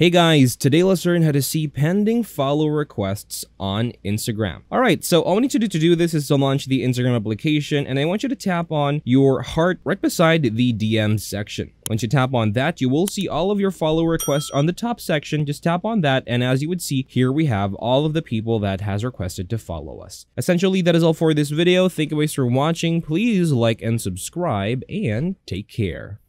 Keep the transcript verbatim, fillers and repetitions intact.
Hey guys, today let's learn how to see pending follow requests on Instagram. All right, so all we need to do to do this is to launch the Instagram application, and I want you to tap on your heart right beside the D M section. Once you tap on that, you will see all of your follow requests on the top section. Just tap on that, and as you would see, here we have all of the people that has requested to follow us. Essentially, that is all for this video. Thank you guys for watching. Please like and subscribe, and take care.